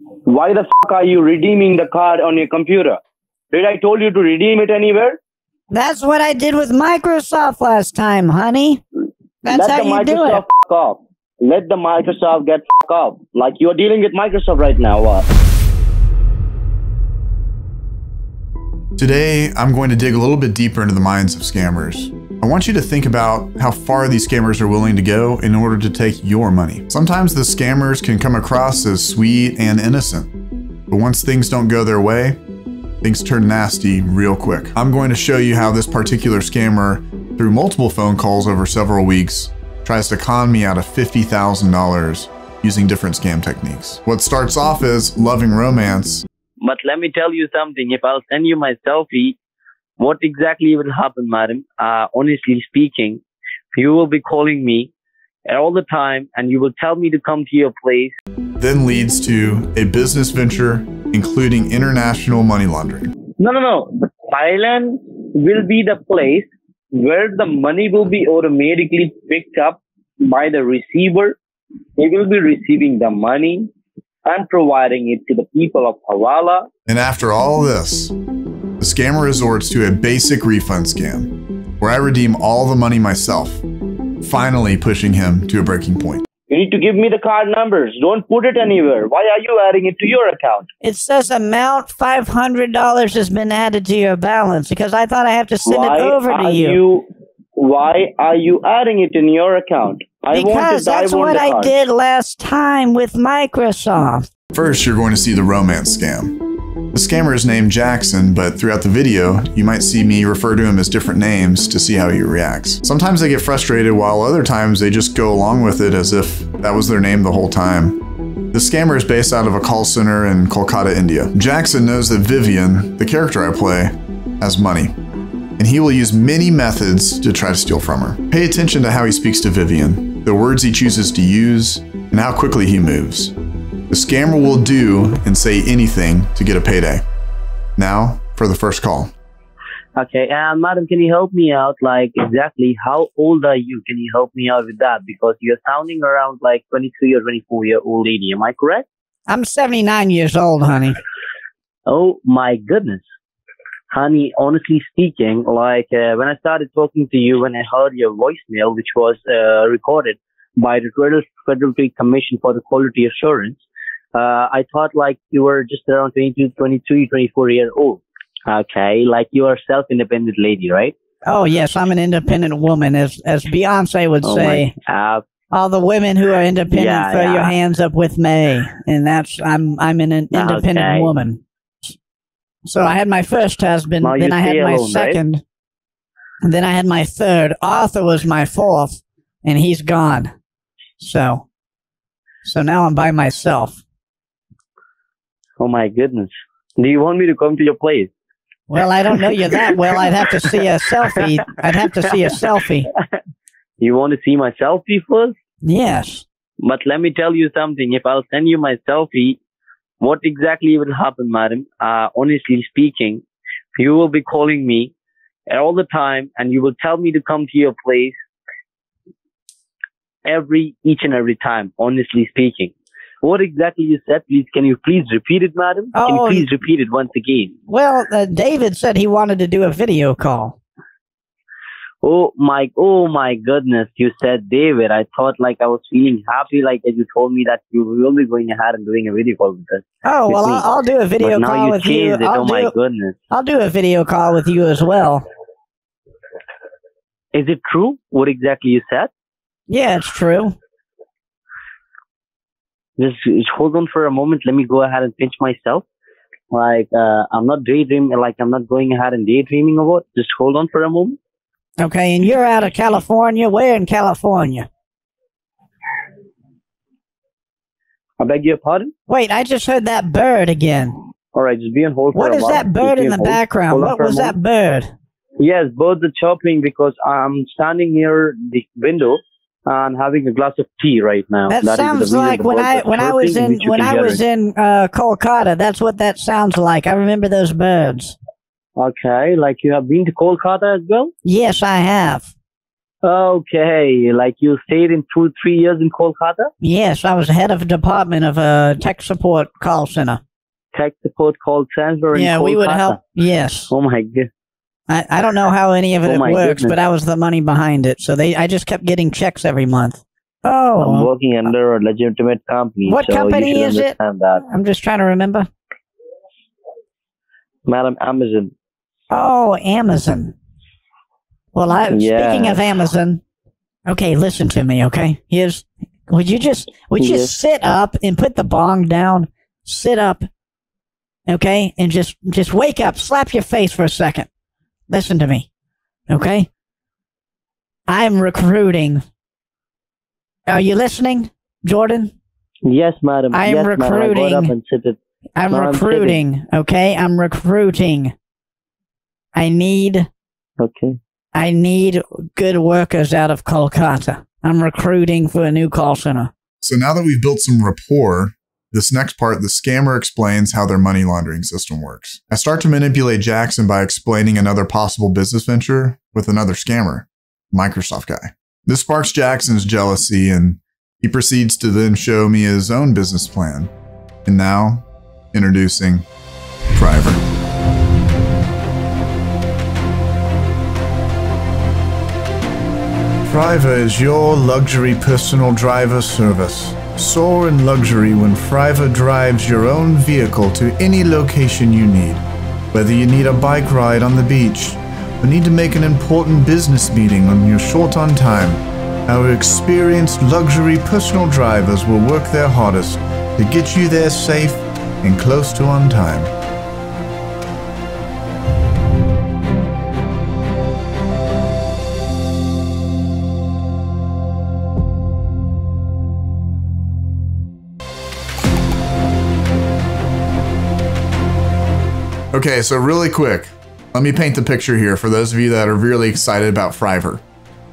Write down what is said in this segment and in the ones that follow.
Why the fuck are you redeeming the card on your computer? Did I told you to redeem it anywhere? That's what I did with Microsoft last time, honey. That's how you do it. Off. Let the Microsoft get off. Like you're dealing with Microsoft right now. Today, I'm going to dig a little bit deeper into the minds of scammers. I want you to think about how far these scammers are willing to go in order to take your money. Sometimes the scammers can come across as sweet and innocent, but once things don't go their way, things turn nasty real quick. I'm going to show you how this particular scammer, through multiple phone calls over several weeks, tries to con me out of $50,000 using different scam techniques. What starts off as loving romance. But let me tell you something, if I'll send you my selfie, what exactly will happen, madam? Honestly speaking, you will be calling me all the time and you will tell me to come to your place. Then leads to a business venture, including international money laundering. No. Thailand will be the place where the money will be automatically picked up by the receiver. They will be receiving the money and providing it to the people of Hawala. And after all this, the scammer resorts to a basic refund scam, where I redeem all the money myself, finally pushing him to a breaking point. You need to give me the card numbers. Don't put it anywhere. Why are you adding it to your account? It says amount $500 has been added to your balance because I thought I have to send it over to you. Why are you adding it in your account? Because that's what I did last time with Microsoft. First, you're going to see the romance scam. The scammer is named Jackson, but throughout the video, you might see me refer to him as different names to see how he reacts. Sometimes they get frustrated, while other times they just go along with it as if that was their name the whole time. The scammer is based out of a call center in Kolkata, India. Jackson knows that Vivian, the character I play, has money, and he will use many methods to try to steal from her. Pay attention to how he speaks to Vivian, the words he chooses to use, and how quickly he moves. The scammer will do and say anything to get a payday. Now for the first call. Okay, madam, can you help me out? Like, exactly how old are you? Can you help me out with that? Because you're sounding around like 23 or 24-year-old lady. Am I correct? I'm 79 years old, honey. Oh, my goodness. Honey, honestly speaking, like when I started talking to you, when I heard your voicemail, which was recorded by the Federal Trade Commission for the Quality Assurance, I thought like you were just around 22, 23, 24-year-old. Okay, like you are self-independent lady, right? Oh, yes, I'm an independent woman. As Beyonce would say, all the women who are independent, throw your hands up with me. And that's, I'm an independent woman. So I had my first husband, then I had my second, and then I had my third. Arthur was my fourth, and he's gone. So now I'm by myself. Oh my goodness. Do you want me to come to your place? Well, I don't know you that well. I'd have to see a selfie. You want to see my selfie first? Yes. But let me tell you something. If I'll send you my selfie, what exactly will happen, madam? Honestly speaking, you will be calling me all the time and you will tell me to come to your place each and every time, honestly speaking. What exactly you said, please, can you please repeat it, madam? Can you please repeat it once again? Well, David said he wanted to do a video call. Oh my goodness, you said David. I thought like I was feeling happy like as you told me that you will be going ahead and doing a video call with us. Oh, well, I'll do a video call with you. Oh my goodness. I'll do a video call with you as well. Is it true what exactly you said? Yeah, it's true. Just hold on for a moment. Let me go ahead and pinch myself. Like, I'm not going ahead and daydreaming about it. Just hold on for a moment. Okay, and you're out of California. Where in California? I beg your pardon? Wait, I just heard that bird again. All right, just be on hold for a while. What is that bird in the background? What was that bird? Yes, both the chopping, because I'm standing near the window and having a glass of tea right now. That sounds like when I was in Kolkata. That's what that sounds like. I remember those birds. Okay, like you have been to Kolkata as well? Yes, I have. Okay, like you stayed in 2-3 years in Kolkata? Yes, I was head of a department of a tech support call center. Tech support call center in Kolkata? Yeah, we would help, yes. Oh my goodness. I don't know how any of it works, but I was the money behind it. So I just kept getting checks every month. Oh. I'm working under a legitimate company. What company is it? I'm just trying to remember. Madam Amazon. Oh, Amazon. Well, speaking of Amazon, okay, listen to me, okay? Would you just sit up and put the bong down, sit up, okay? And just wake up, slap your face for a second. Listen to me, okay? I'm recruiting. Are you listening, Jordan? Yes, madam. I'm recruiting. Madam. I got up and sit it. I'm recruiting, okay? I'm recruiting. I need good workers out of Kolkata. I'm recruiting for a new call center. So now that we've built some rapport, this next part, the scammer explains how their money laundering system works. I start to manipulate Jackson by explaining another possible business venture with another scammer, Microsoft guy. This sparks Jackson's jealousy, and he proceeds to then show me his own business plan. And now, introducing Friva. Friva is your luxury personal driver service. Soar in luxury when Friva drives your own vehicle to any location you need. Whether you need a bike ride on the beach, or need to make an important business meeting when you're short on time, our experienced luxury personal drivers will work their hardest to get you there safe and close to on time. Okay, so really quick, let me paint the picture here for those of you that are really excited about Fiverr.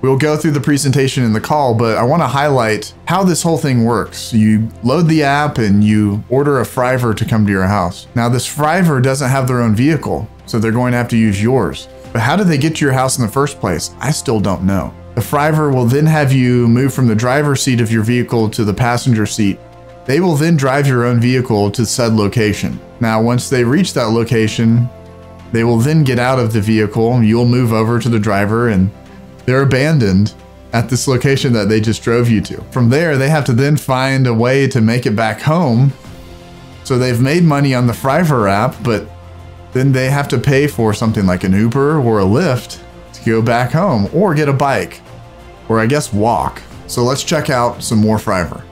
We'll go through the presentation in the call, but I want to highlight how this whole thing works. You load the app and you order a Fiverr to come to your house. Now, this Fiverr doesn't have their own vehicle, so they're going to have to use yours. But how did they get to your house in the first place? I still don't know. The Fiverr will then have you move from the driver's seat of your vehicle to the passenger seat. They will then drive your own vehicle to said location. Now, once they reach that location, they will then get out of the vehicle. You'll move over to the driver and they're abandoned at this location that they just drove you to. From there, they have to then find a way to make it back home. So they've made money on the Fiverr app, but then they have to pay for something like an Uber or a Lyft to go back home, or get a bike, or I guess walk. So let's check out some more Fiverr.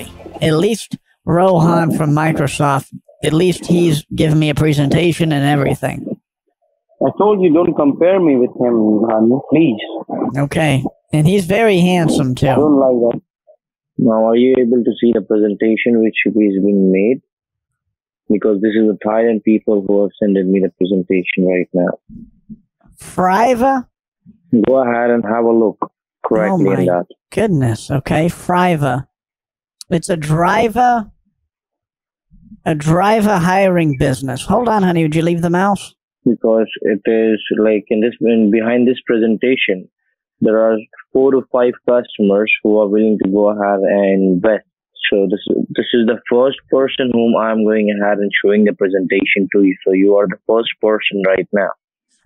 At least Rohan from Microsoft, at least he's given me a presentation and everything. I told you don't compare me with him, honey, please. Okay. And he's very handsome, too. I don't like that. Now, are you able to see the presentation which has been made? Because this is the Thailand people who have sent me the presentation right now. Friva? Go ahead and have a look. Correctly in that. Goodness. Okay. Friva. It's a driver hiring business. Hold on, honey. Would you leave the mouse? Because it is like behind this presentation, there are 4 to 5 customers who are willing to go ahead and invest. So this is the first person whom I'm going ahead and showing the presentation to you. So you are the first person right now.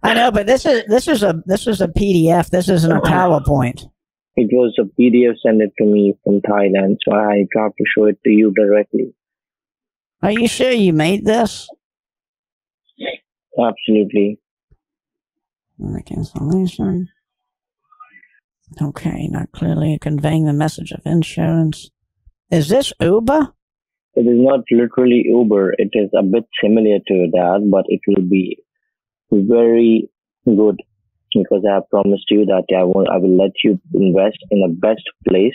I know, but this is a PDF. This isn't a PowerPoint. It was a PDF sent it to me from Thailand, so I got to show it to you directly. Are you sure you made this? Absolutely. Cancellation. Okay, not clearly conveying the message of insurance. Is this Uber? It is not literally Uber. It is a bit similar to that, but it will be very good. Because I have promised you that I will let you invest in the best place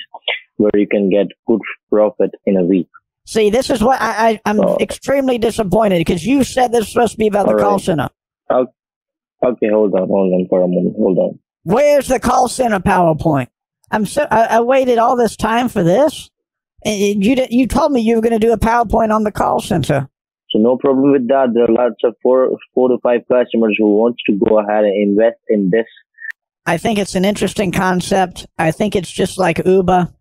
where you can get good profit in a week. See, this is what I'm extremely disappointed, because you said this was supposed to be about the call center. Okay, hold on for a moment. Hold on. Where's the call center PowerPoint? I waited all this time for this, and you told me you were going to do a PowerPoint on the call center. So no problem with that. There are lots of 4 to 5 customers who wants to go ahead and invest in this I think it's an interesting concept. I think it's just like Uber.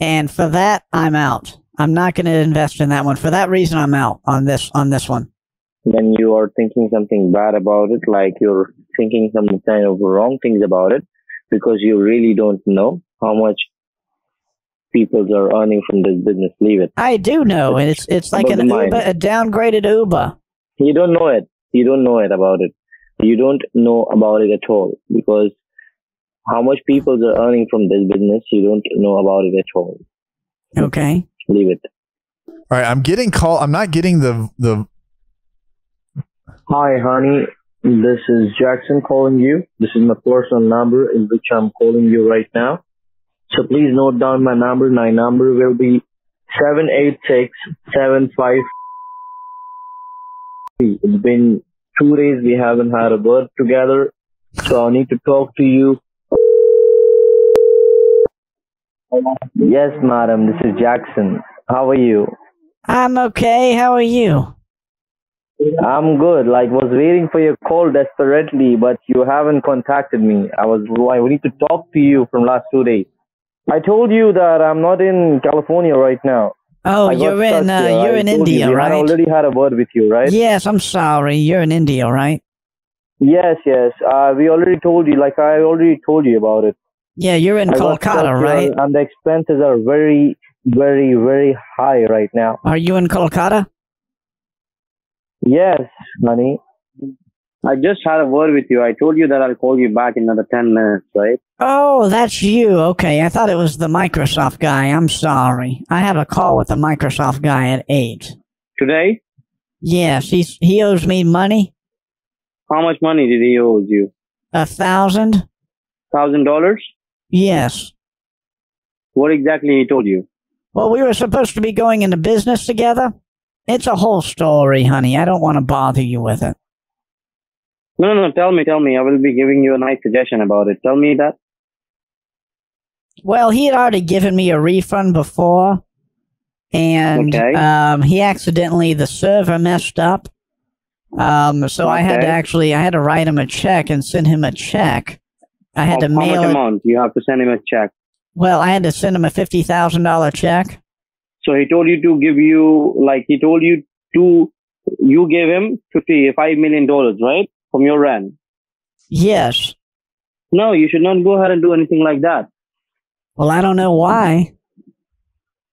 And for that, I'm out. I'm not going to invest in that one. For that reason, I'm out on this one. When you are thinking something bad about it, like you're thinking some kind of wrong things about it, because you really don't know how much people are earning from this business. Leave it. I do know, and it's like an Uber, a downgraded Uber. You don't know it. You don't know it about it. You don't know about it at all, because how much people are earning from this business, you don't know about it at all. Okay. Leave it. All right. I'm getting call. I'm not getting the. Hi, honey. This is Jackson calling you. This is my personal number in which I'm calling you right now. So please note down my number. My number will be 78675. It's been 2 days we haven't had a word together, so I need to talk to you. Yes, madam. This is Jackson. How are you? I'm okay. How are you? I'm good. Like, was waiting for your call desperately, but you haven't contacted me. I need to talk to you from last 2 days. I told you that I'm not in California right now. Oh, you're in India, right? I already had a word with you, right? Yes, I'm sorry. You're in India, right? Yes, yes. We already told you. Like, I already told you about it. Yeah, you're in Kolkata, right? And the expenses are very, very, very high right now. Are you in Kolkata? Yes, honey. I just had a word with you. I told you that I'll call you back in another 10 minutes, right? Oh, that's you. Okay, I thought it was the Microsoft guy. I'm sorry. I have a call with the Microsoft guy at 8. Today? Yes, he owes me money. How much money did he owe you? $1,000. $1,000? Yes. What exactly he told you? Well, we were supposed to be going into business together. It's a whole story, honey. I don't want to bother you with it. No, no, no. Tell me. I will be giving you a nice suggestion about it. Tell me that. Well, he had already given me a refund before, and okay. He accidentally, the server messed up. So okay. I had to write him a check and send him a check. I had to mail. How much amount? You have to send him a check. Well, I had to send him a $50,000 check. So he told you to give you, like, he told you to, you gave him $55 million, right? From your end. Yes. No, you should not go ahead and do anything like that. Well, I don't know why.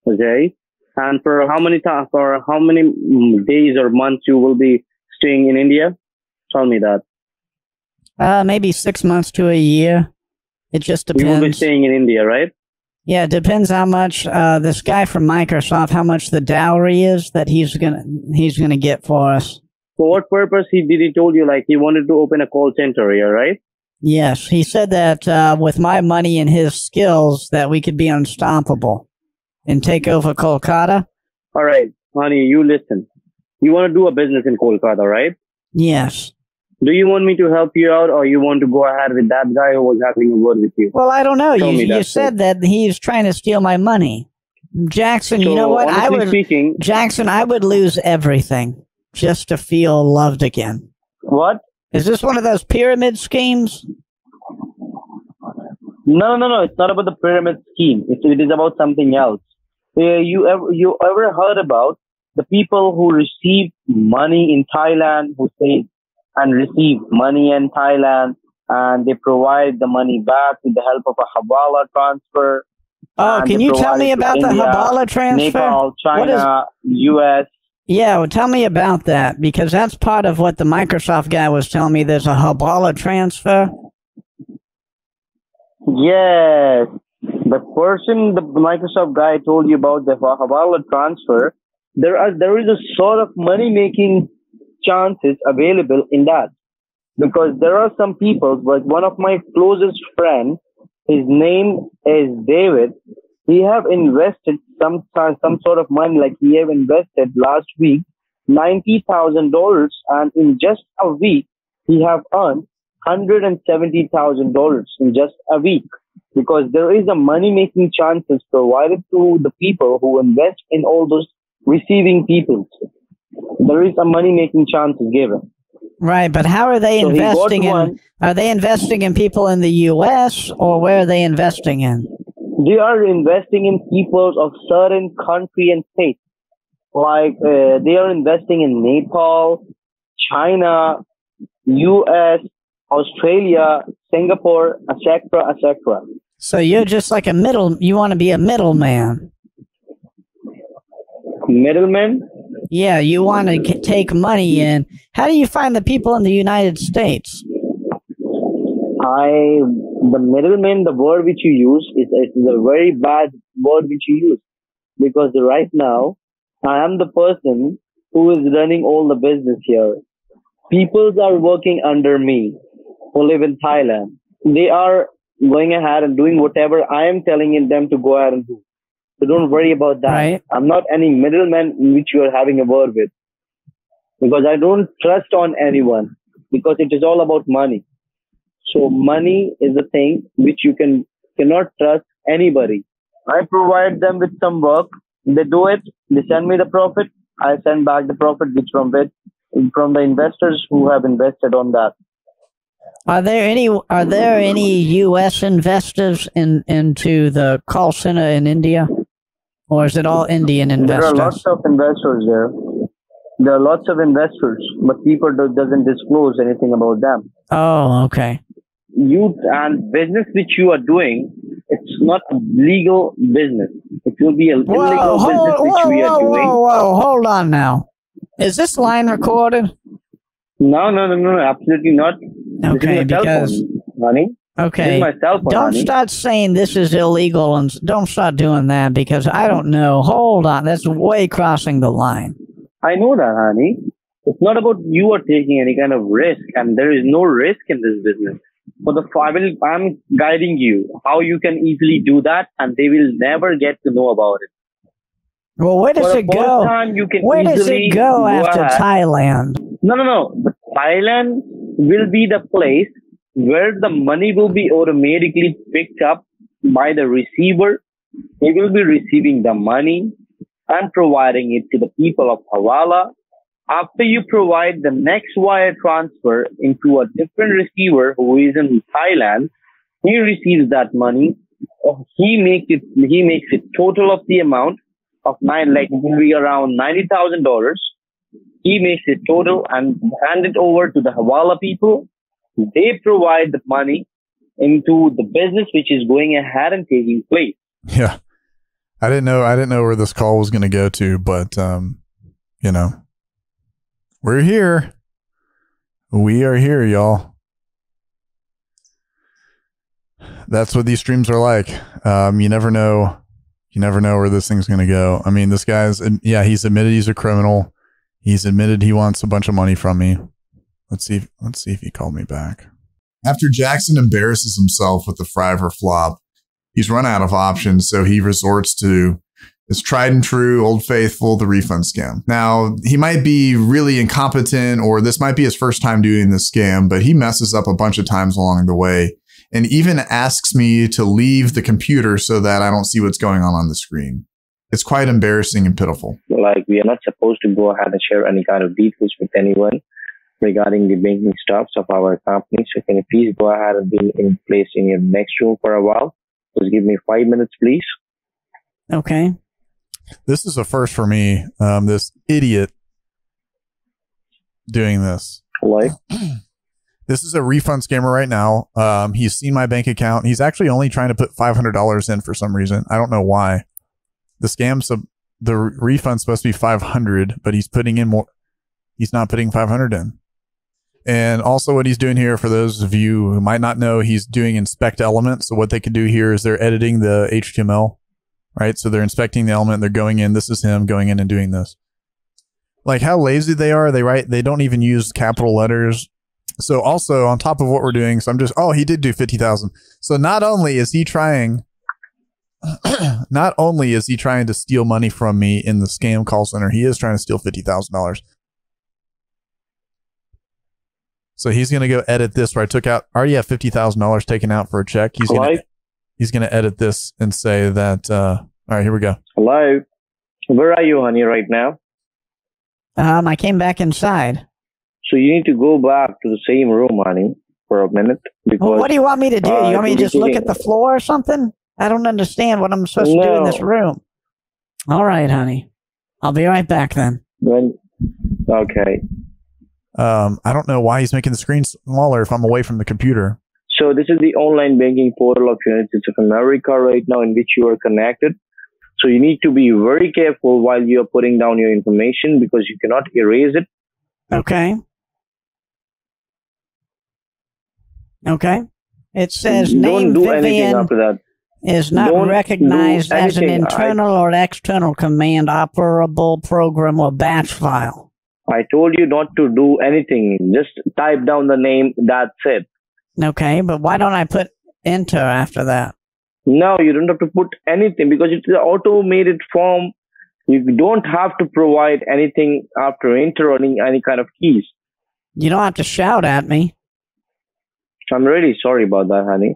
Okay. And for how many days or months you will be staying in India? Tell me that. Maybe 6 months to a year. It just depends. You will be staying in India, right? Yeah, it depends how much this guy from Microsoft, how much the dowry is that he's gonna get for us. For what purpose did he told you, like he wanted to open a call center here, right? Yes, he said that with my money and his skills that we could be unstoppable and take over Kolkata. All right, honey, you listen. You want to do a business in Kolkata, right? Yes. Do you want me to help you out, or you want to go ahead with that guy who was having a word with you? Well, I don't know. You said that he's trying to steal my money. Jackson, so you know what? Jackson, I would lose everything just to feel loved again. What? Is this one of those pyramid schemes? No, no, no. It's not about the pyramid scheme. It is about something else. You ever heard about the people who receive money in Thailand, who say, and receive money in Thailand, and they provide the money back with the help of a Hawala transfer? Oh, can you tell me about the Hawala transfer? Nepal, China, US. Yeah, well, tell me about that, because that's part of what the Microsoft guy was telling me. There's a Hawala transfer. Yes. The person, the Microsoft guy told you about the Hawala transfer, there is a sort of money-making chances available in that, because there are some people, like one of my closest friends, his name is David. He have invested some sort of money, like he have invested last week $90,000, and in just a week he have earned $170,000 in just a week, because there is a money making chances provided to the people who invest in all those receiving people. There is a money making chance given. Right, but how are they investing in? Are they investing in people in the U.S. or where are they investing in? They are investing in people of certain country and states. Like they are investing in Nepal, China, U.S., Australia, Singapore, etc., etc. So you're just like a middle. You want to be a middleman. Middleman? Yeah, you want to take money in. How do you find the people in the United States? The middleman, the word which you use, is a very bad word which you use. Because right now, I am the person who is running all the business here. People are working under me who live in Thailand. They are going ahead and doing whatever I am telling them to go ahead and do. So don't worry about that. Right. I'm not any middleman in which you are having a word with. Because I don't trust on anyone. Because it is all about money. So money is a thing which you cannot trust anybody. I provide them with some work. They do it. They send me the profit. I send back the profit which from the investors who have invested on that. Are there any U.S. investors into the call center in India? Or is it all Indian investors? There are lots of investors there. There are lots of investors, but people doesn't disclose anything about them. Oh, okay. You and business which you are doing, it's not a legal business. It will be an illegal business which we are doing. Whoa, hold on now. Is this line recorded? No, absolutely not. Okay, because... Honey. Okay. Don't start saying this is illegal and don't start doing that because I don't know. Hold on. That's way crossing the line. I know that, honey. It's not about you are taking any kind of risk, and there is no risk in this business. I'm guiding you how you can easily do that, and they will never get to know about it. Well, where does it go? Where does it go after Thailand? No. Thailand will be the place where the money will be automatically picked up by the receiver. They will be receiving the money and providing it to the people of Hawala. After you provide the next wire transfer into a different receiver who is in Thailand, he receives that money. He makes it total of the amount of around $90,000. He makes it total and hand it over to the Hawala people. They provide the money into the business which is going ahead and taking place. Yeah. I didn't know where this call was going to go to, but you know, we're here. We are here, y'all. That's what these streams are like. You never know where this thing's going to go. I mean, this guy's, yeah, he's admitted he's a criminal. He's admitted he wants a bunch of money from me. Let's see if he called me back. After Jackson embarrasses himself with the Fiverr flop, he's run out of options, so he resorts to his tried and true, old faithful, the refund scam. Now, he might be really incompetent, or this might be his first time doing this scam, but he messes up a bunch of times along the way and even asks me to leave the computer so that I don't see what's going on the screen. It's quite embarrassing and pitiful. Like, we are not supposed to go ahead and share any kind of details with anyone regarding the banking stocks of our company. So can you please go ahead and be in place in your next room for a while? Just give me 5 minutes, please. Okay. This is a first for me. This idiot doing this. Like? This is a refund scammer right now. He's seen my bank account. He's actually only trying to put $500 in for some reason. I don't know why. The scam, so the refund's supposed to be $500, but he's putting in more. He's not putting $500 in. And also what he's doing here, for those of you who might not know, he's doing inspect elements. So what they could do here is they're editing the HTML, right? So they're inspecting the element. They're going in. This is him going in and doing this. Like, how lazy they are. They write, they don't even use capital letters. So also on top of what we're doing, so I'm just, oh, he did do 50,000. So not only is he trying, to steal money from me in the scam call center, he is trying to steal $50,000. So he's going to go edit this where I took out, already have $50,000 taken out for a check. He's going to edit this and say that, all right, here we go. Hello. Where are you, honey, right now? I came back inside. So you need to go back to the same room, honey, for a minute. Because, well, what do you want me to do? You want me to just look at the floor or something? I don't understand what I'm supposed to do in this room. All right, honey. I'll be right back then. Okay. I don't know why he's making the screen smaller if I'm away from the computer. So this is the online banking portal of United States of America right now in which you are connected. So you need to be very careful while you are putting down your information because you cannot erase it. Okay. Okay. It says name Vivian after that. Is not recognized as an internal or external command operable program or batch file. I told you not to do anything. Just type down the name. That's it. Okay, but why don't I put enter after that? No, you don't have to put anything because it's an automated form. You don't have to provide anything after enter or any kind of keys. You don't have to shout at me. I'm really sorry about that, honey,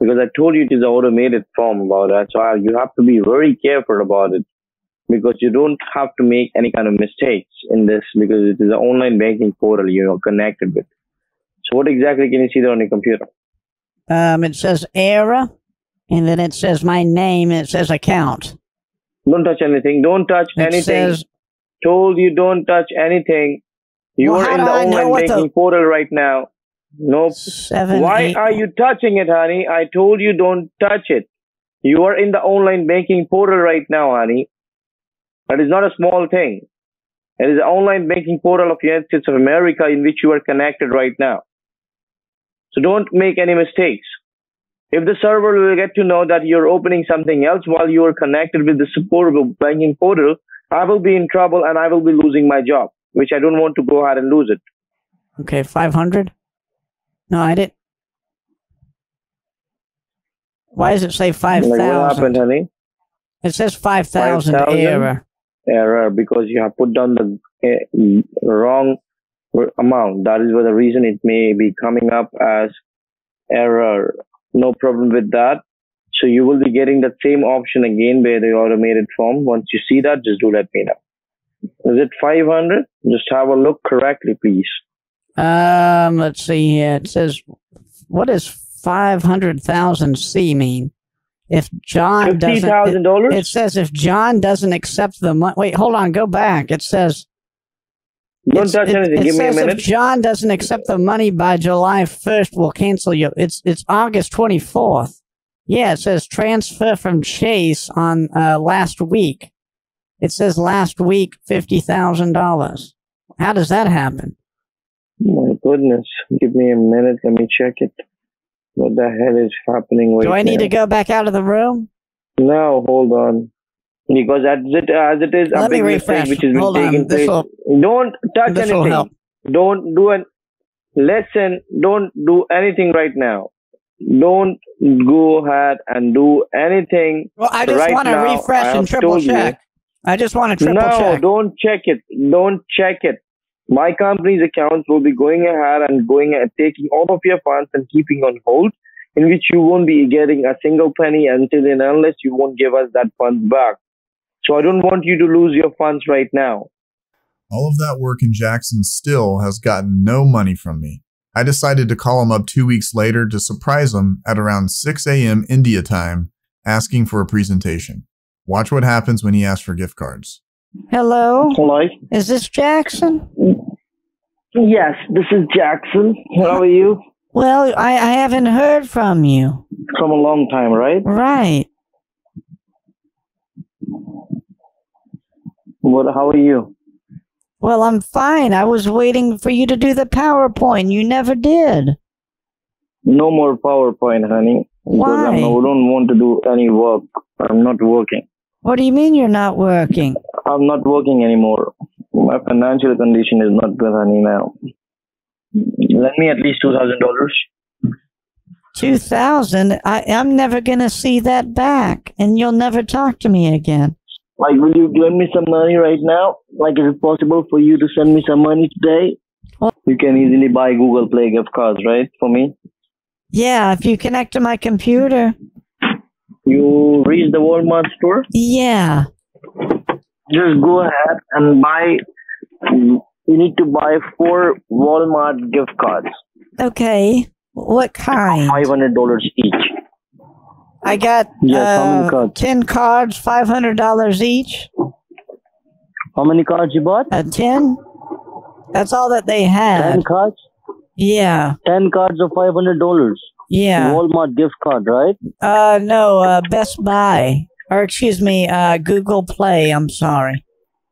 because I told you it is an automated form about that. So you have to be very careful about it because you don't have to make any kind of mistakes in this because it is an online banking portal you are connected with. So what exactly can you see there on your computer? It says error, and then it says my name, and it says account. Don't touch anything. Don't touch anything. Says, told you don't touch anything. You are in the online banking portal right now. Nope. Why are you touching it, honey? I told you don't touch it. You are in the online banking portal right now, honey. That is not a small thing. It is the online banking portal of United States of America in which you are connected right now. So don't make any mistakes. If the server will get to know that you're opening something else while you are connected with the support banking portal, I will be in trouble and I will be losing my job, which I don't want to go ahead and lose it. Okay, 500? No, I didn't. Why does it say 5,000? Like what happened, honey? It says 5,000 error. Error, because you have put down the wrong amount. That is for the reason it may be coming up as error. No problem with that. So you will be getting the same option again by the automated form. Once you see that, just do let me know. Is it 500? Just have a look correctly, please. Let's see here. It says, what does 500,000 C mean? If John doesn't, it says if John doesn't accept the money. Wait, hold on, go back. It says, don't touch anything. Give me a minute. If John doesn't accept the money by July 1st, we'll cancel you. It's August 24th. Yeah, it says transfer from Chase on last week. It says last week $50,000. How does that happen? My goodness. Give me a minute. Let me check it. What the hell is happening right now? Do I need to go back out of the room? No, hold on. Because as it is, a big mistake which has been taking place. Don't touch anything. Don't do an lesson. Don't do anything right now. Don't go ahead and do anything. Well, I just want to refresh and triple check. I just want to triple check. No, don't check it. Don't check it. My company's accounts will be going ahead and taking all of your funds and keeping on hold, in which you won't be getting a single penny until and unless you won't give us that funds back. So I don't want you to lose your funds right now. All of that work and Jackson still has gotten no money from me. I decided to call him up 2 weeks later to surprise him at around 6 a.m. India time, asking for a presentation. Watch what happens when he asks for gift cards. Hello? Hello? Is this Jackson? Yes, this is Jackson. How are you? Well, I haven't heard from you. From a long time, right? Right. How are you? Well, I'm fine. I was waiting for you to do the PowerPoint. You never did. No more PowerPoint, honey. Why? I don't want to do any work. I'm not working. What do you mean you're not working? I'm not working anymore. My financial condition is not good, honey, now. Lend me at least $2,000. $2,000? I'm never going to see that back, and you'll never talk to me again. Like, will you lend me some money right now? Like, is it possible for you to send me some money today? Well, you can easily buy Google Play gift cards, right, for me? Yeah, if you connect to my computer. You reach the Walmart store? Yeah. Just go ahead and buy you need to buy 4 Walmart gift cards. Okay. What kind? $500 each. I got 10 cards, $500 each. How many cards you bought? 10. That's all that they had. 10 cards? Yeah. 10 cards of $500. Yeah. Walmart gift card, right? No, Best Buy. Or excuse me, Google Play, I'm sorry.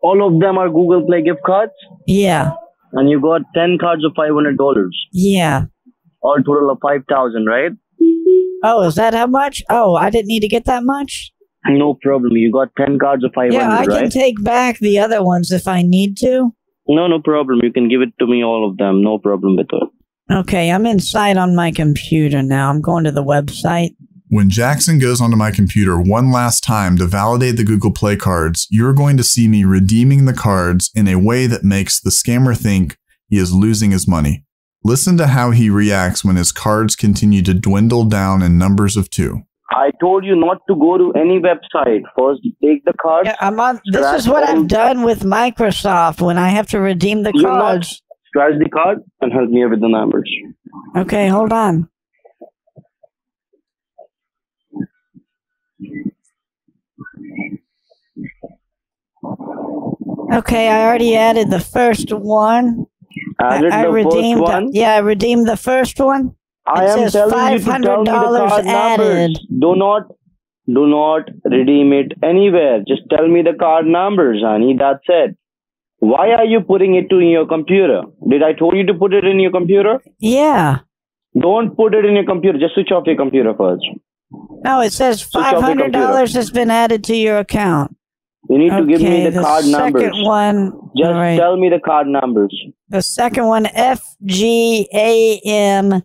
All of them are Google Play gift cards? Yeah. And you got 10 cards of $500? Yeah. All total of 5,000, right? Oh, is that how much? Oh, I didn't need to get that much? No problem. You got 10 cards of 500, right? Yeah, I can take back the other ones if I need to. No, no problem. You can give it to me, all of them. No problem with it. Okay, I'm inside on my computer now. I'm going to the website. When Jackson goes onto my computer one last time to validate the Google Play cards, you're going to see me redeeming the cards in a way that makes the scammer think he is losing his money. Listen to how he reacts when his cards continue to dwindle down in numbers of 2. I told you not to go to any website. First, take the cards. Yeah, I'm on, this is what I've done with Microsoft when I have to redeem the cards. Scratch the card and help me with the numbers. Okay, hold on. Okay, I already added the first one. I redeemed the first one? Yeah, I redeemed the first one. I am telling you to tell me the card numbers. Do not redeem it anywhere. Just tell me the card numbers, Ani. That's it. Why are you putting it in your computer? Did I tell you to put it in your computer? Yeah. Don't put it in your computer. Just switch off your computer first. No, it says $500 has been added to your account. You need to give me the card numbers. The second one. Just tell me the card numbers. The second one, FGAM.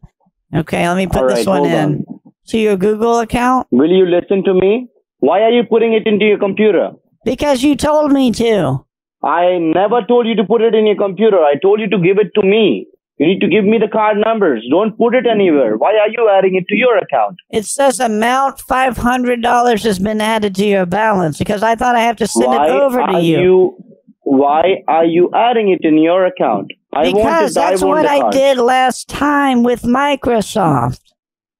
Okay, let me put this one in. To your Google account? Will you listen to me? Why are you putting it into your computer? Because you told me to. I never told you to put it in your computer. I told you to give it to me. You need to give me the card numbers. Don't put it anywhere. Why are you adding it to your account? It says amount $500 has been added to your balance because I thought I have to send it over to you. Why are you adding it in your account? Because that's what I did last time with Microsoft.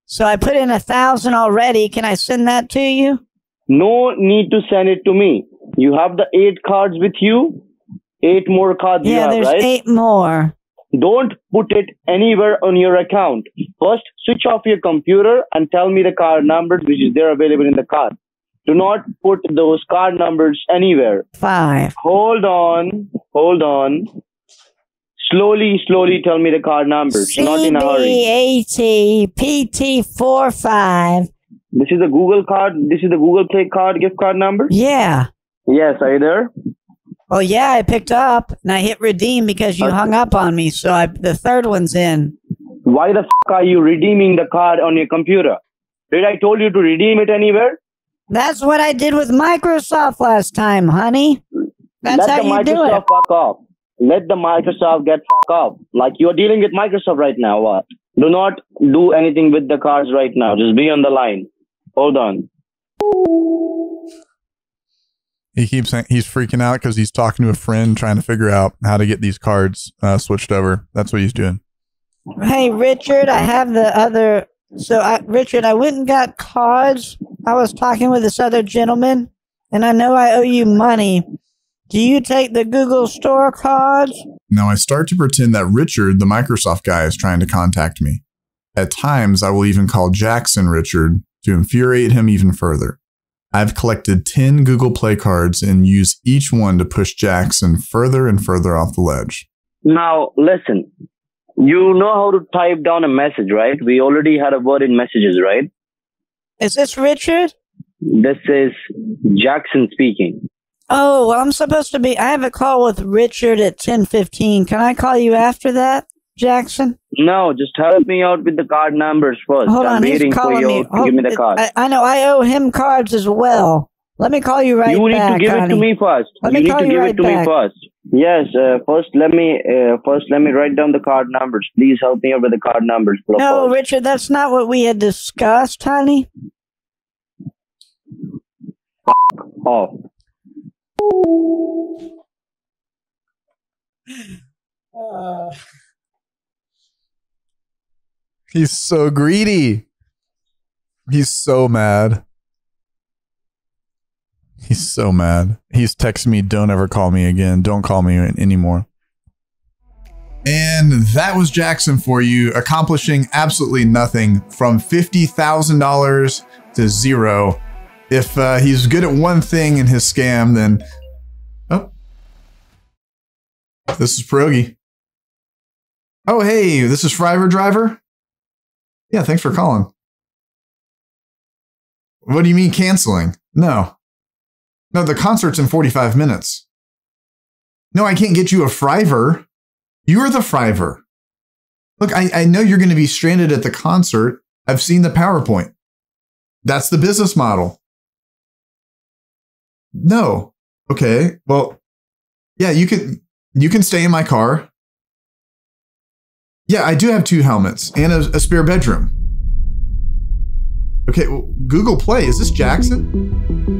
So I put in 1,000 already. Can I send that to you? No need to send it to me. You have the 8 cards with you. 8 more cards you have, right? Yeah, there's 8 more. Don't put it anywhere on your account. First, switch off your computer and tell me the card numbers which is there available in the card. Do not put those card numbers anywhere. 5. Hold on. Hold on. Slowly, slowly tell me the card numbers. Not in a hurry. CBAT PT45. This is a Google card. This is the Google Play card gift card number? Yeah. Yes, are you there? Oh, yeah, I picked up, and I hit redeem because you hung up on me, so the third one's in. Why the f*** are you redeeming the card on your computer? Did I told you to redeem it anywhere? That's what I did with Microsoft last time, honey. That's how you do it. Let the Microsoft fuck off. Let the Microsoft get f*** off. Like, you're dealing with Microsoft right now. What? Do not do anything with the cards right now. Just be on the line. Hold on. He keeps saying he's freaking out because he's talking to a friend trying to figure out how to get these cards switched over. That's what he's doing. Hey, Richard, I have the other. So, Richard, I went and got cards. I was talking with this other gentleman, and I know I owe you money. Do you take the Google Store cards? Now, I start to pretend that Richard, the Microsoft guy, is trying to contact me. At times, I will even call Jackson Richard to infuriate him even further. I've collected 10 Google Play cards and use each one to push Jackson further and further off the ledge. Now, listen, you know how to type down a message, right? We already had a word in messages, right? Is this Richard? This is Jackson speaking. Oh, well, I'm supposed to be, I have a call with Richard at 10:15. Can I call you after that, Jackson? No, just help me out with the card numbers first. Hold on, he's calling me. Give me the card. I know I owe him cards as well. Let me call you right back. You need to give it to me first. You need to give it to me first. Yes, first let me write down the card numbers. Please help me out with the card numbers. No, Richard, that's not what we had discussed, honey. Oh. He's so greedy. He's so mad. He's so mad. He's texting me, don't ever call me again. Don't call me anymore. And that was Jackson for you, accomplishing absolutely nothing, from $50,000 to zero. If he's good at one thing in his scam, then... Oh. This is Pierogi. Oh, hey, this is Friva Driver. Yeah, thanks for calling. What do you mean canceling? No. No, the concert's in 45 minutes. No, I can't get you a Friver. You're the Friver. Look, I know you're going to be stranded at the concert. I've seen the PowerPoint. That's the business model. No. Okay. Well, yeah, you can stay in my car. Yeah, I do have 2 helmets and a spare bedroom. Okay, well, Google Play, is this Jackson?